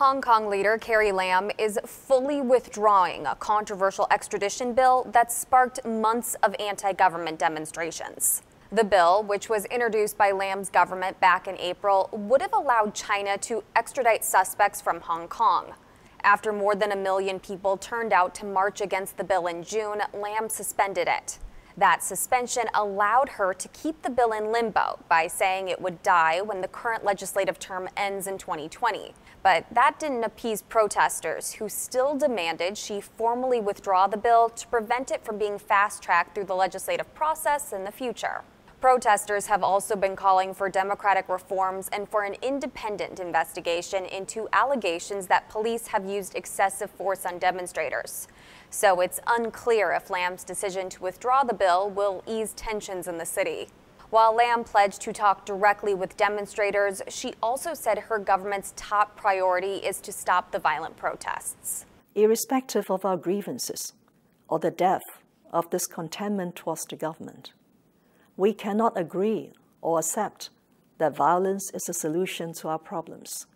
Hong Kong leader Carrie Lam is fully withdrawing a controversial extradition bill that sparked months of anti-government demonstrations. The bill, which was introduced by Lam's government back in April, would have allowed China to extradite suspects from Hong Kong. After more than 1 million people turned out to march against the bill in June, Lam suspended it. That suspension allowed her to keep the bill in limbo by saying it would die when the current legislative term ends in 2020. But that didn't appease protesters, who still demanded she formally withdraw the bill to prevent it from being fast-tracked through the legislative process in the future. Protesters have also been calling for democratic reforms and for an independent investigation into allegations that police have used excessive force on demonstrators. So it's unclear if Lam's decision to withdraw the bill will ease tensions in the city. While Lam pledged to talk directly with demonstrators, she also said her government's top priority is to stop the violent protests. Irrespective of our grievances or the depth of this discontentment towards the government, we cannot agree or accept that violence is a solution to our problems.